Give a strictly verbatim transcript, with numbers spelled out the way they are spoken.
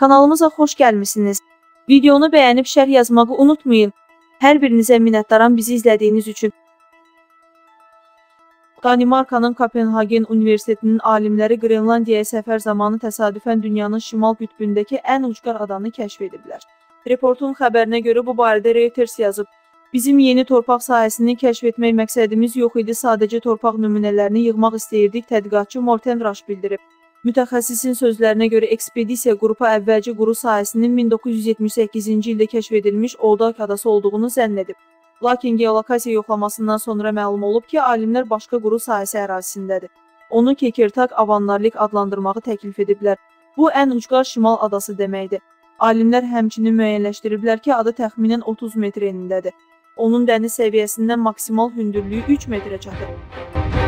Kanalımıza xoş gəlmisiniz. Videonu bəyənib şərh yazmağı unutmayın. Hər birinizə minnətdaram bizi izlədiyiniz üçün. Danimarkanın Kopenhagen Universitetinin alimləri Qrenlandiyaya səfər zamanı təsadüfən dünyanın şimal qütbündəki ən ucqar adanı kəşf ediblər. Reportun xəbərinə görə bu barədə Reuters yazıb. Bizim yeni torpaq sahəsini kəşf etmək məqsədimiz yox idi, sadəcə torpaq nümunələrini yığmaq istəyirdik, tədqiqatçı Morten bildirib. Mütəxəssisin sözlərinə görə ekspedisiya qrupu əvvəlcə quru sahəsinin min doqquz yüz yetmiş səkkizinci ildə kəşf edilmiş Oudak adası olduğunu zənn edib. Lakin geolokasiya yoxlamasından sonra məlum olub ki, alimlər başqa quru sahəsi ərazisindədir. Onu Kekertak Avanlarlık adlandırmağı təklif ediblər. Bu, ən ucqar şimal adası deməkdir. Alimlər həmçinin müəyyənləşdiriblər ki, ada təxminən otuz metr enindədir. Onun dəniz səviyyəsindən maksimal hündürlüyü üç metrə çatır.